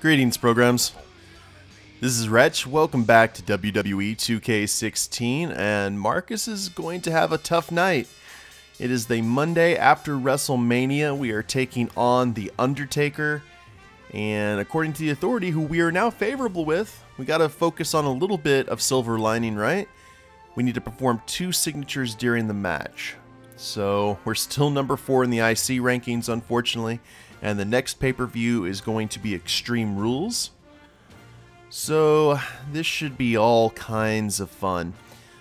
Greetings, programs. This is Wretch. Welcome back to WWE 2K16, and Marcus is going to have a tough night. It is the Monday after WrestleMania. We are taking on The Undertaker, and according to the Authority, who we are now favorable with, we got to focus on a little bit of silver lining, right? We need to perform 2 signatures during the match. So we're still number 4 in the IC rankings, unfortunately, and the next pay-per-view is going to be Extreme Rules. So this should be all kinds of fun.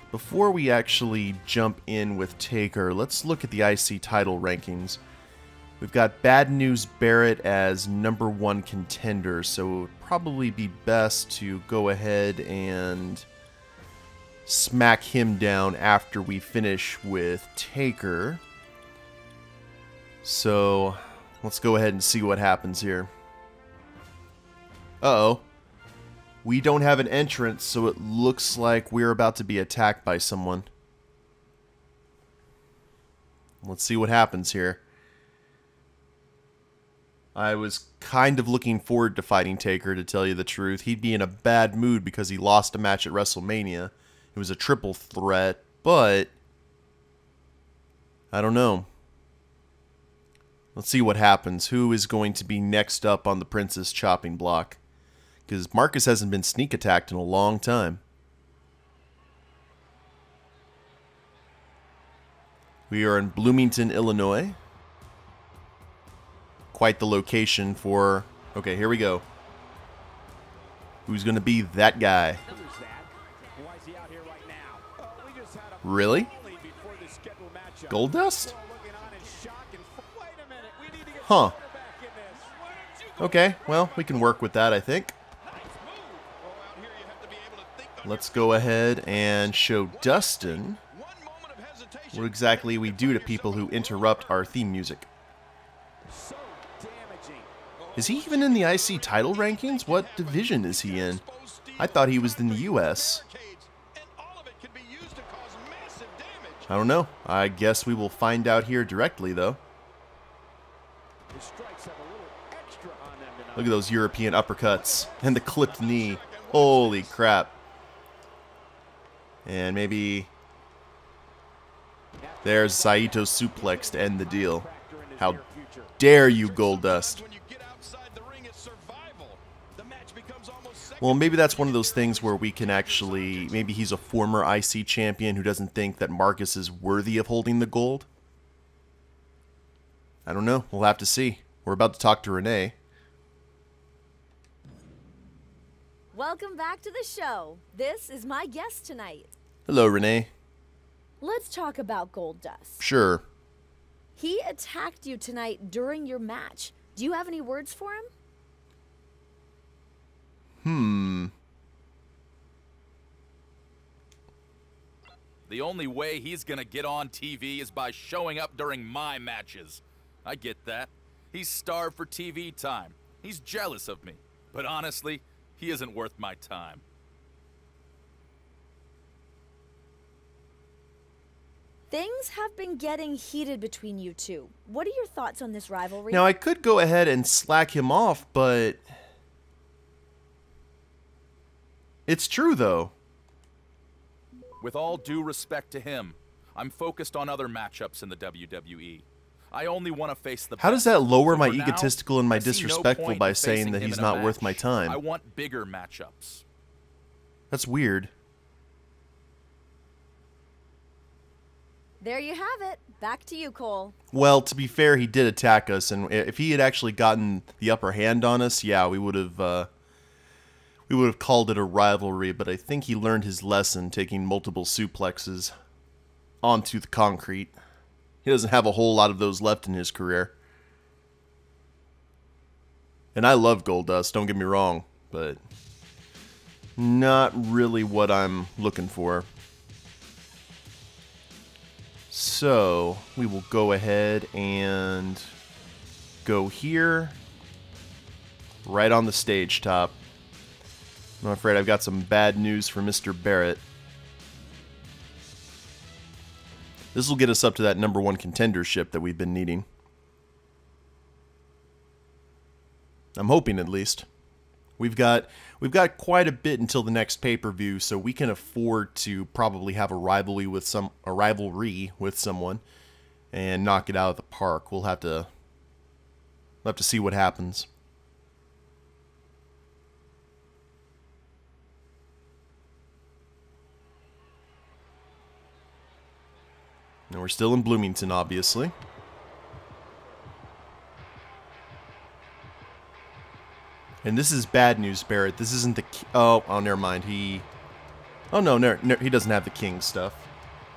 Before we actually jump in with Taker, let's look at the IC title rankings. We've got Bad News Barrett as number 1 contender, so it would probably be best to go ahead and smack him down after we finish with Taker. So let's go ahead and see what happens here. Uh-oh. We don't have an entrance, so it looks like we're about to be attacked by someone. Let's see what happens here. I was kind of looking forward to fighting Taker, to tell you the truth. He'd be in a bad mood because he lost a match at WrestleMania. It was a triple threat, but I don't know. Let's see what happens. Who is going to be next up on the Prince's chopping block? Because Marcus hasn't been sneak attacked in a long time. We are in Bloomington, Illinois. Quite the location for... Okay, here we go. Who's going to be that guy? Really? Goldust? Huh. Okay, well, we can work with that, I think. Let's go ahead and show Dustin what exactly we do to people who interrupt our theme music. Is he even in the IC title rankings? What division is he in? I thought he was in the US. I don't know. I guess we will find out here directly, though. Look at those European uppercuts and the clipped knee. Holy crap. And maybe there's Saito suplex to end the deal. How dare you, Goldust. Well, maybe that's one of those things where we can actually... Maybe he's a former IC champion who doesn't think that Marcus is worthy of holding the gold. I don't know. We'll have to see. We're about to talk to Renee. Welcome back to the show. This is my guest tonight. Hello, Renee. Let's talk about Goldust. Sure. He attacked you tonight during your match. Do you have any words for him? The only way he's gonna get on TV is by showing up during my matches. I get that. He's starved for TV time. He's jealous of me. But honestly, he isn't worth my time. Things have been getting heated between you two. What are your thoughts on this rivalry? Now, I could go ahead and slack him off, but... It's true, though. With all due respect to him, I'm focused on other matchups in the WWE. I only want to face the best. How does that lower my egotistical and my disrespectful by saying that he's not worth my time? I want bigger matchups. That's weird. There you have it. Back to you, Cole. Well, to be fair, he did attack us, and if he had actually gotten the upper hand on us, yeah, we would have called it a rivalry, but I think he learned his lesson taking multiple suplexes onto the concrete. He doesn't have a whole lot of those left in his career. And I love Goldust, don't get me wrong, but not really what I'm looking for. So, we will go ahead and go here, right on the stage top. I'm afraid I've got some bad news for Mr. Barrett. This will get us up to that number 1 contendership that we've been needing. I'm hoping, at least. We've got quite a bit until the next pay-per-view, so we can afford to probably have a rivalry with someone and knock it out of the park. We'll have to see what happens. And we're still in Bloomington, obviously. And this is Bad News Barrett. This isn't the... Oh, never mind. He... Oh, no, he doesn't have the king stuff.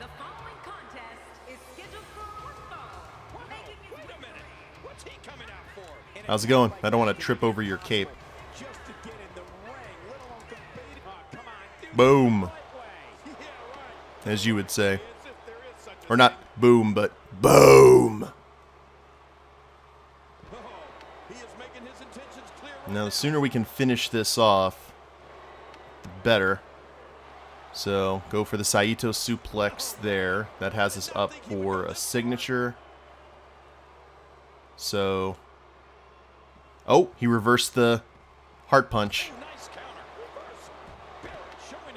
The following contest is scheduled for one fall. We're making it... Wait a minute. What's he coming out for? How's it going? I don't want to trip over your cape. Just to get in the ring. Come on, boom. As you would say. Or not boom, but boom. Now, the sooner we can finish this off, the better. So, go for the Saito suplex there. That has us up for a signature. So... Oh, he reversed the heart punch.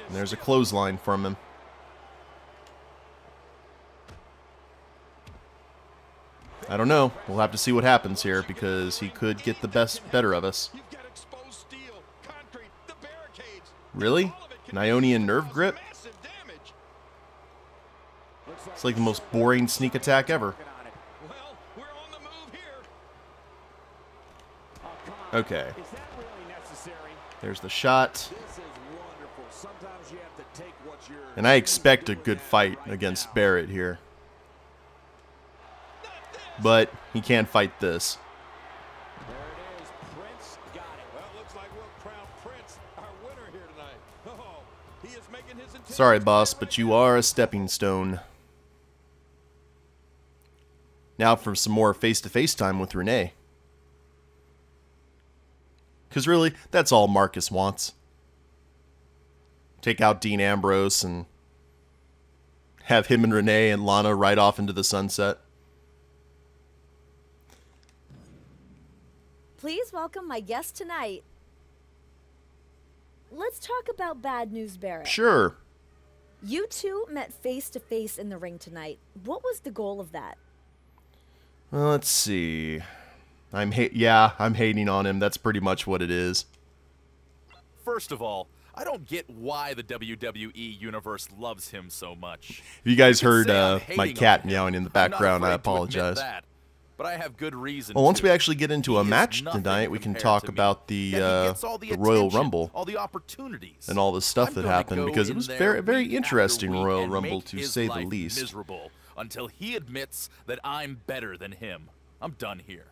And there's a clothesline from him. I don't know. We'll have to see what happens here, because he could get the better of us. Really? An Ionian nerve grip? It's like the most boring sneak attack ever. Okay. There's the shot. And I expect a good fight against Barrett here. But he can't fight this. There it is. Prince got it. Well, looks like we'll crown Prince our winner here tonight. Oh, he is making his intention. Sorry, boss, but you are a stepping stone. Now for some more face-to-face time with Renee. Because really, that's all Marcus wants. Take out Dean Ambrose and have him and Renee and Lana ride off into the sunset. Please welcome my guest tonight. Let's talk about Bad News Barrett. Sure. You two met face-to-face in the ring tonight. What was the goal of that? Well, let's see. I'm hating on him. That's pretty much what it is. First of all, I don't get why the WWE universe loves him so much. If you guys heard my cat meowing in the background, I apologize. But I have good reason. Well, once we actually get into a match tonight, we can talk about the Royal Rumble, all the opportunities, and all the stuff that happened, because it was very, very interesting Royal Rumble, to say the least. Miserable until he admits that I'm better than him. I'm done here.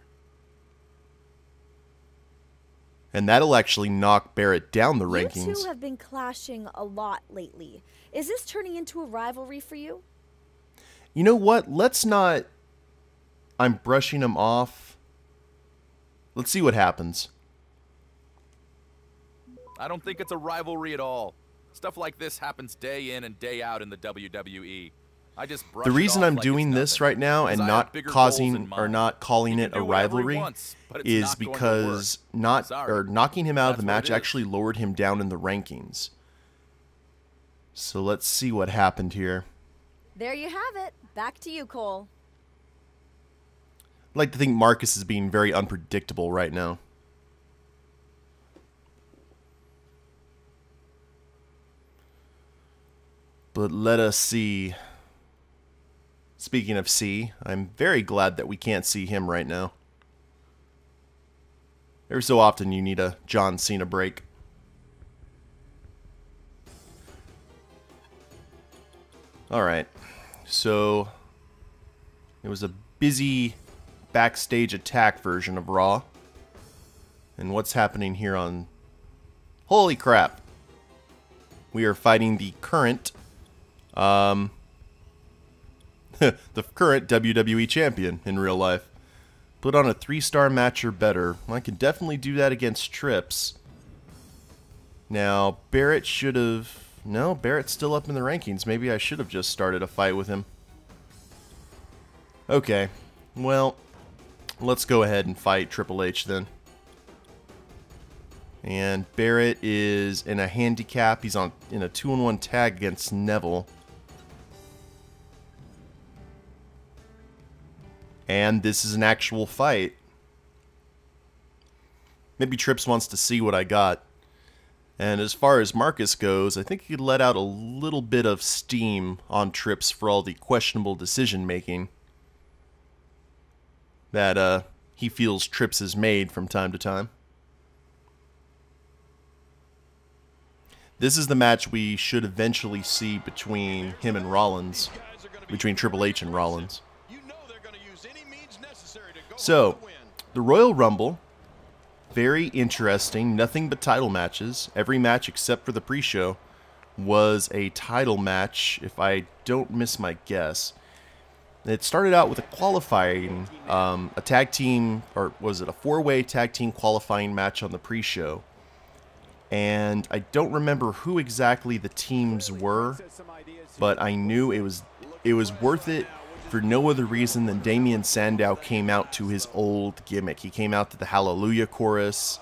And that'll actually knock Barrett down the rankings. You two have been clashing a lot lately. Is this turning into a rivalry for you? You know what? Let's not. I'm brushing him off. Let's see what happens. I don't think it's a rivalry at all. Stuff like this happens day in and day out in the WWE. I just brush it off. The reason I'm doing this right now and not causing or not calling it a rivalry is because knocking him out of the match actually lowered him down in the rankings. So let's see what happened here. There you have it. Back to you, Cole. I'd like to think Marcus is being very unpredictable right now. But let us see. Speaking of C, I'm very glad that we can't see him right now. Every so often you need a John Cena break. Alright. So, it was a busy... backstage attack version of Raw. And what's happening here on... Holy crap! We are fighting the current... the current WWE champion in real life. Put on a 3-star match or better. Well, I can definitely do that against Trips. Now, Barrett should have... No, Barrett's still up in the rankings. Maybe I should have just started a fight with him. Okay. Well... Let's go ahead and fight Triple H then. And Barrett is in a handicap. He's on in a 2-on-1 tag against Neville. And this is an actual fight. Maybe Trips wants to see what I got. And as far as Marcus goes, I think he let out a little bit of steam on Trips for all the questionable decision-making that he feels Trips has made from time to time. This is the match we should eventually see between him and Rollins, between Triple H and Rollins. So, the Royal Rumble, very interesting, nothing but title matches. Every match except for the pre-show was a title match, if I don't miss my guess. It started out with a qualifying, a tag team, or was it a four-way tag team qualifying match on the pre-show. And I don't remember who exactly the teams were, but I knew it was worth it for no other reason than Damian Sandow came out to his old gimmick. He came out to the Hallelujah Chorus,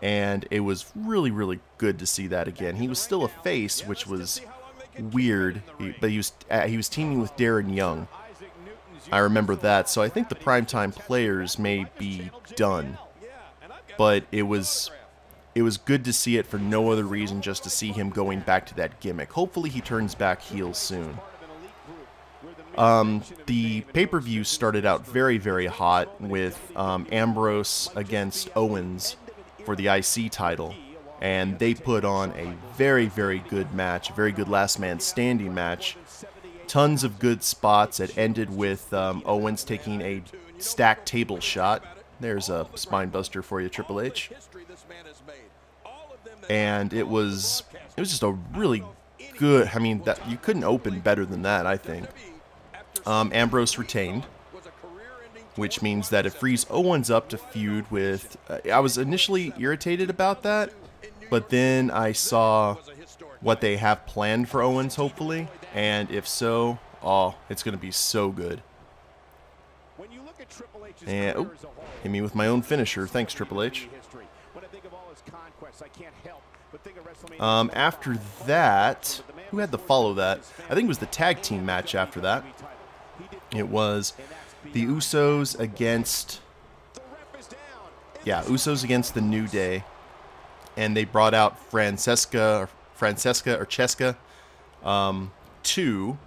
and it was really, really good to see that again. He was still a face, which was weird, but he was teaming with Darren Young. I remember that, so I think the primetime players may be done, but it was good to see it for no other reason, just to see him going back to that gimmick. Hopefully he turns back heel soon. The pay-per-view started out very, very hot with Ambrose against Owens for the IC title. And they put on a very, very good match, a very good last man standing match. Tons of good spots. It ended with Owens taking a stacked table shot. There's a spine buster for you, Triple H. And it was just a really good, I mean, that you couldn't open better than that, I think. Ambrose retained, which means that it frees Owens up to feud with... I was initially irritated about that, but then I saw what they have planned for Owens, hopefully, and if so, oh, it's going to be so good. And, oh, hit me with my own finisher. Thanks, Triple H. After that, who had to follow that? I think it was the tag team match after that. It was the Usos against, yeah, Usos against the New Day, and they brought out Francesca or Chesca, to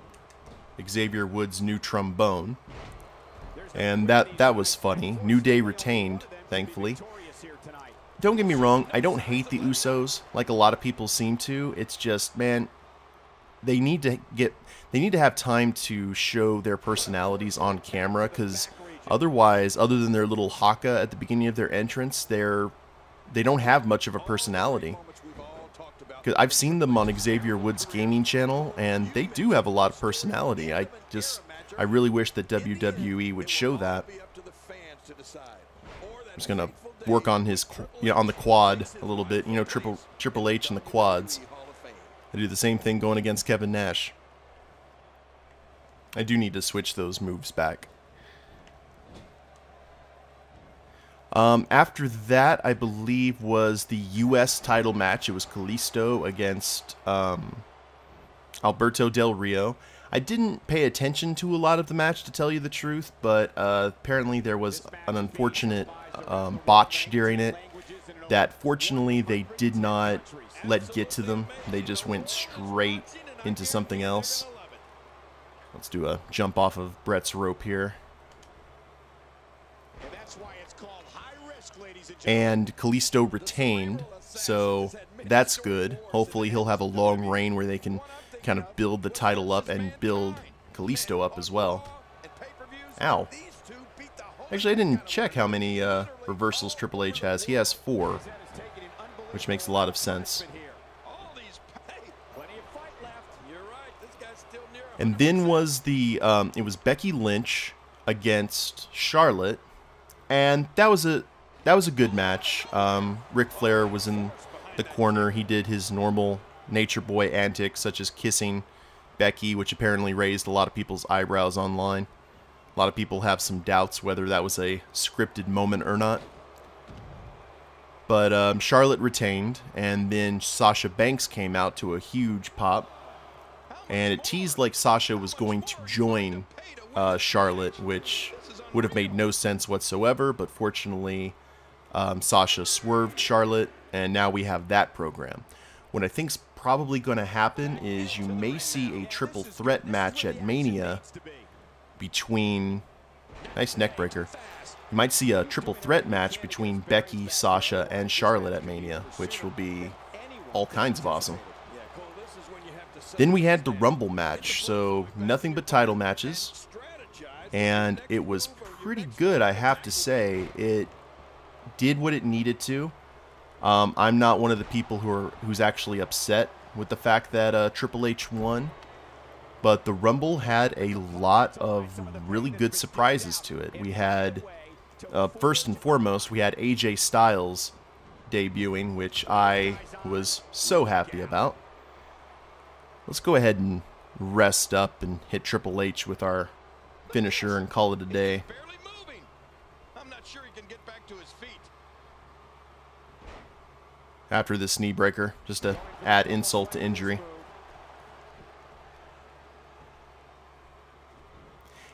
Xavier Woods' new trombone, and that was funny. New Day retained, thankfully. Don't get me wrong, I don't hate the Usos like a lot of people seem to. It's just, man, they need to have time to show their personalities on camera, because otherwise, other than their little haka at the beginning of their entrance, they don't have much of a personality. Because I've seen them on Xavier Woods' gaming channel, and they do have a lot of personality. I really wish that WWE would show that. I'm just gonna work on his, you know, on the quad a little bit. You know, Triple H and the quads. I do the same thing going against Kevin Nash. I do need to switch those moves back. After that, I believe, was the U.S. title match. It was Kalisto against Alberto Del Rio. I didn't pay attention to a lot of the match, to tell you the truth, but apparently there was an unfortunate botch during it that fortunately they did not let get to them. They just went straight into something else. Let's do a jump off of Brett's rope here. And Kalisto retained, so that's good. Hopefully he'll have a long reign where they can kind of build the title up and build Kalisto up as well. Ow. Actually, I didn't check how many reversals Triple H has. He has 4. Which makes a lot of sense. And then was the it was Becky Lynch against Charlotte, and that was a good match. Ric Flair was in the corner. He did his normal nature boy antics, such as kissing Becky, which apparently raised a lot of people's eyebrows online. A lot of people have some doubts whether that was a scripted moment or not. But Charlotte retained, and then Sasha Banks came out to a huge pop. And it teased like Sasha was going to join Charlotte, which would have made no sense whatsoever. But fortunately, Sasha swerved Charlotte, and now we have that program. What I think's probably going to happen is you may see a triple threat match at Mania between... Nice neck breaker. You might see a triple threat match between Becky, Sasha, and Charlotte at Mania, which will be all kinds of awesome. Then we had the Rumble match, so nothing but title matches. And it was pretty good, I have to say. It did what it needed to. I'm not one of the people who's actually upset with the fact that Triple H won. But the Rumble had a lot of really good surprises to it. We had, first and foremost, we had AJ Styles debuting, which I was so happy about. Let's go ahead and rest up and hit Triple H with our finisher and call it a day. After this knee breaker, just to add insult to injury.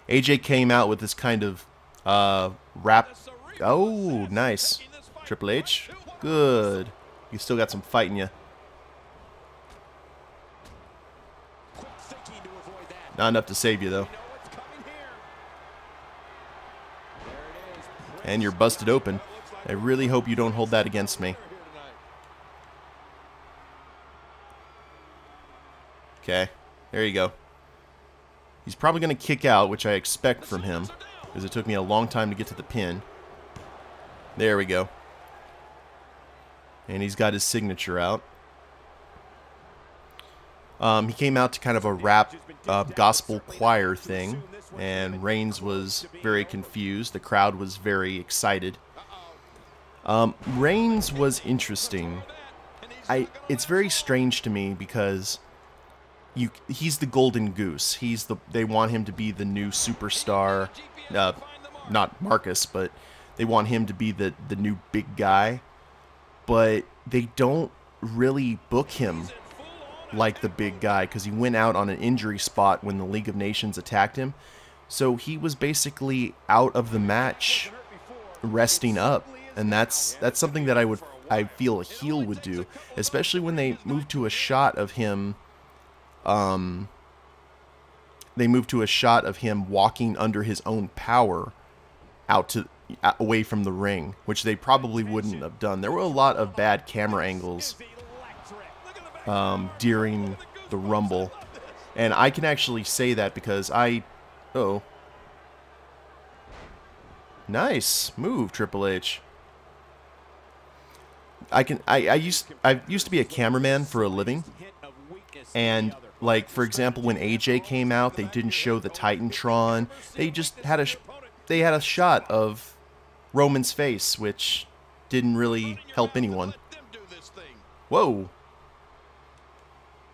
AJ came out with this kind of rap. Oh, nice. Triple H. Good. You still got some fight in you. Not enough to save you, though. And you're busted open. I really hope you don't hold that against me. Okay. There you go. He's probably going to kick out, which I expect from him, because it took me a long time to get to the pin. There we go. And he's got his signature out. He came out to kind of a rap gospel choir thing, and Reigns was very confused. The crowd was very excited. Reigns was interesting. It's very strange to me because... he's the golden goose. They want him to be the new superstar, not Marcus, but they want him to be the new big guy. But they don't really book him like the big guy because he went out on an injury spot when the League of Nations attacked him. So he was basically out of the match, resting up, and that's something that I feel a heel would do, especially when they move to a shot of him. They moved to a shot of him walking under his own power away from the ring, which they probably wouldn't have done. There were a lot of bad camera angles during the Rumble, and I can actually say that because oh, nice move, Triple H. I used to be a cameraman for a living, and like, for example, when AJ came out, they didn't show the Titantron. They just had a shot of Roman's face, which didn't really help anyone. Whoa.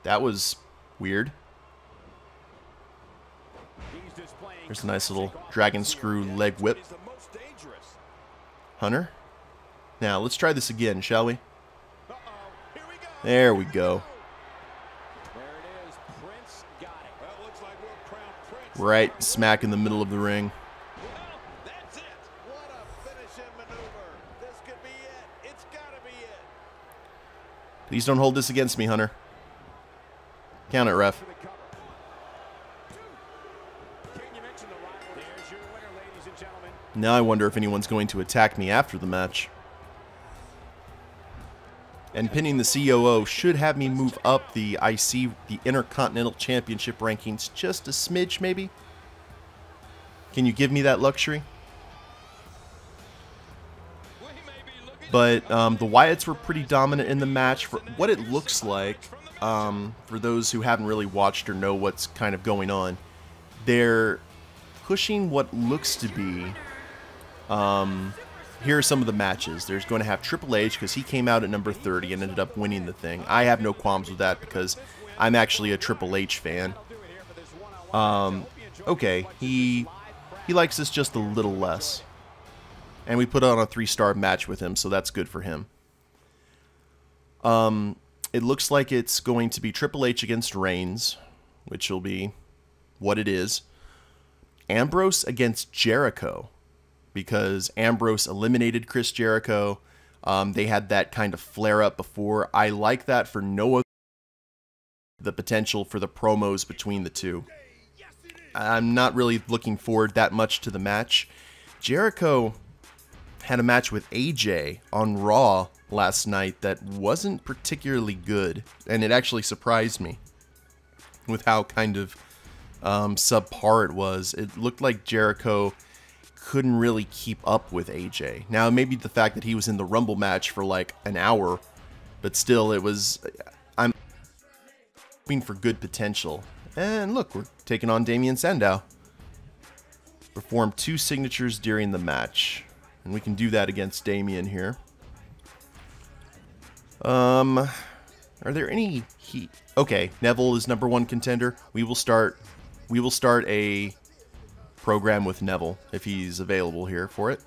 That was weird. There's a nice little dragon screw leg whip. Hunter. Now, let's try this again, shall we? There we go. Right smack in the middle of the ring. Please don't hold this against me, Hunter. Count it, ref. Now I wonder if anyone's going to attack me after the match. And pinning the COO should have me move up the IC, the Intercontinental Championship rankings, just a smidge, maybe? Can you give me that luxury? But the Wyatts were pretty dominant in the match. For what it looks like, for those who haven't really watched or know what's kind of going on, they're pushing what looks to be... here are some of the matches. There's going to have Triple H because he came out at number 30 and ended up winning the thing. I have no qualms with that because I'm actually a Triple H fan. Okay, he likes this just a little less. And we put on a 3-star match with him, so that's good for him. It looks like it's going to be Triple H against Reigns, which will be what it is. Ambrose against Jericho, because Ambrose eliminated Chris Jericho. They had that kind of flare-up before. I like that for Noah, the potential for the promos between the two. I'm not really looking forward that much to the match. Jericho had a match with AJ on Raw last night that wasn't particularly good, and it actually surprised me with how kind of subpar it was. It looked like Jericho couldn't really keep up with AJ. Now, maybe the fact that he was in the Rumble match for like an hour, but still, it was, I'm hoping for good potential. And look, we're taking on Damian Sandow. Perform 2 signatures during the match, and we can do that against Damian here. Are there any heat? Okay, Neville is #1 contender. We will start a program with Neville if he's available here for it.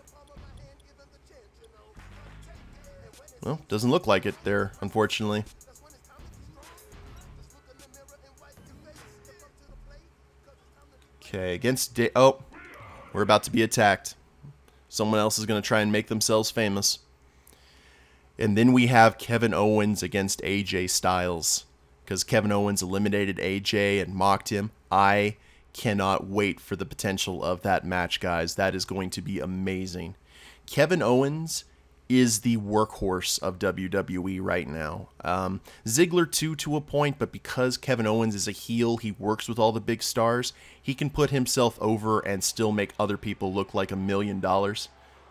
Well, doesn't look like it there, unfortunately. Okay, against oh, we're about to be attacked. Someone else is going to try and make themselves famous. And then we have Kevin Owens against AJ Styles, because Kevin Owens eliminated AJ and mocked him. I cannot wait for the potential of that match, guys. That is going to be amazing. Kevin Owens is the workhorse of WWE right now. Ziggler too, to a point, but because Kevin Owens is a heel, he works with all the big stars. He can put himself over and still make other people look like $1 million.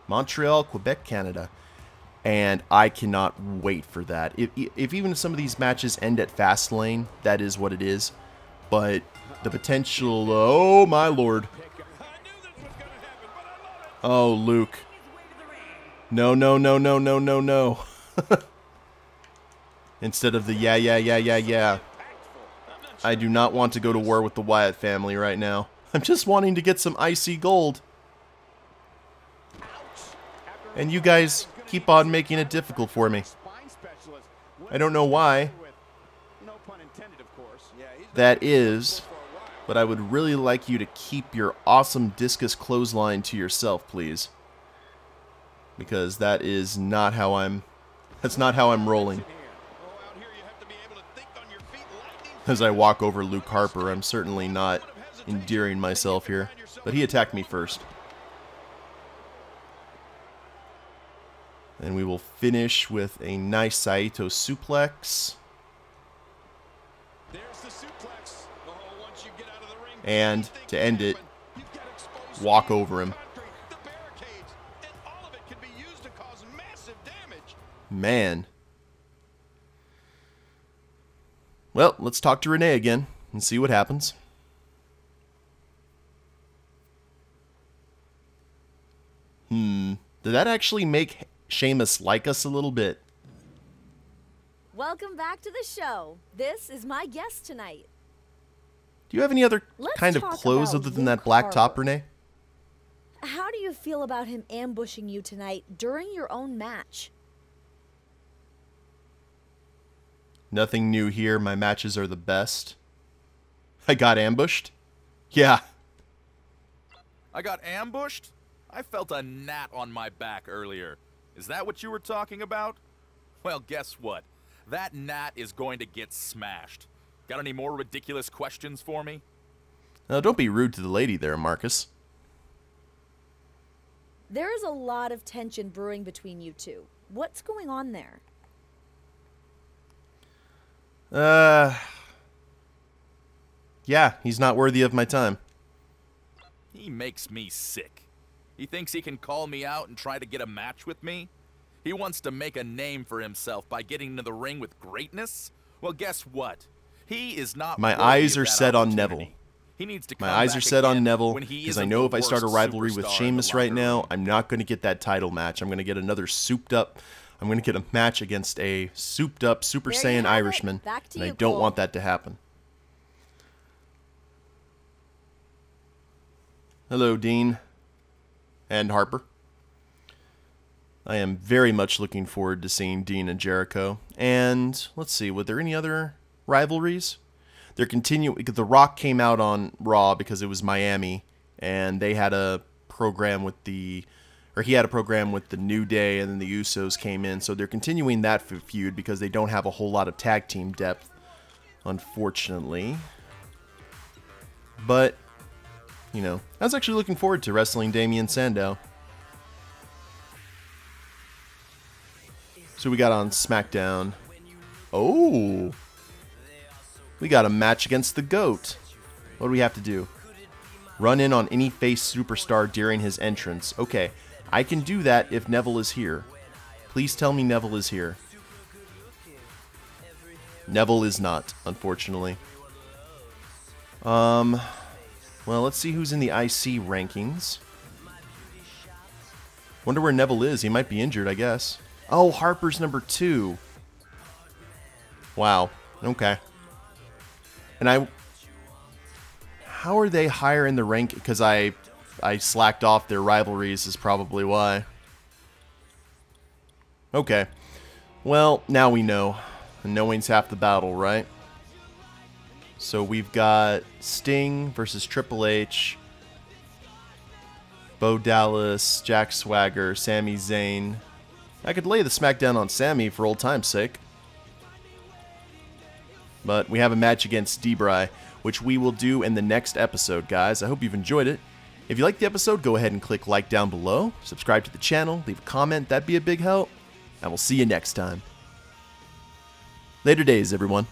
Montreal, Quebec, Canada. And I cannot wait for that. If even some of these matches end at Fastlane, that is what it is. But the potential, oh my lord. Oh, Luke. No, no, no, no, no, no, no. Instead of the yeah, yeah, yeah, yeah, yeah. I do not want to go to war with the Wyatt family right now. I'm just wanting to get some icy gold. And you guys keep on making it difficult for me. I don't know why that is, but I would really like you to keep your awesome discus clothesline to yourself, please, because that is not how I'm rolling. As I walk over Luke Harper, I'm certainly not endearing myself here, but he attacked me first. And we will finish with a nice Saito suplex. There's the suplex. Oh, once you get out of the ring, and to end it, walk over him. The barricades, and all of it can be used to cause massive damage. Man. Well, let's talk to Renee again and see what happens. Did that actually make Sheamus like us a little bit? Welcome back to the show. This is my guest tonight. Do you have any other kind of clothes other than that black top, Renee? How do you feel about him ambushing you tonight during your own match? Nothing new here. My matches are the best. I got ambushed? Yeah. I got ambushed? I felt a gnat on my back earlier. Is that what you were talking about? Well, guess what? That gnat is going to get smashed. Got any more ridiculous questions for me? Now, don't be rude to the lady there, Marcus. There is a lot of tension brewing between you two. What's going on there? Yeah, he's not worthy of my time. He makes me sick. He thinks he can call me out and try to get a match with me? He wants to make a name for himself by getting into the ring with greatness? Well, guess what? He is not. My eyes are set on Neville. He needs to come back. My eyes are set on Neville because I know if I start a rivalry with Sheamus right now, I'm not going to get that title match. I'm going to get another souped up. I'm going to get a match against a souped up Super Saiyan Irishman, and I don't want that to happen. Hello, Dean. And Harper. I am very much looking forward to seeing Dean and Jericho. And let's see, were there any other rivalries? They're continuing. The Rock came out on Raw because it was Miami, and they had a program with the, or he had a program with the New Day, and then the Usos came in. So they're continuing that feud because they don't have a whole lot of tag team depth, unfortunately. But, you know, I was actually looking forward to wrestling Damian Sandow. So we got on SmackDown. Oh, we got a match against the GOAT. What do we have to do? Run in on any face superstar during his entrance. Okay, I can do that if Neville is here. Please tell me Neville is here. Neville is not, unfortunately. Well, let's see who's in the IC rankings. Wonder where Neville is. He might be injured, I guess. Oh, Harper's number 2. Wow. Okay. And I... How are they higher in the rank? Because I slacked off their rivalries is probably why. Okay. Well, now we know. And knowing's half the battle, right? So we've got Sting versus Triple H. Bo Dallas, Jack Swagger, Sami Zayn. I could lay the SmackDown on Sammy for old time's sake. But we have a match against Debray, which we will do in the next episode, guys. I hope you've enjoyed it. If you liked the episode, go ahead and click like down below. Subscribe to the channel. Leave a comment. That'd be a big help. And we'll see you next time. Later days, everyone.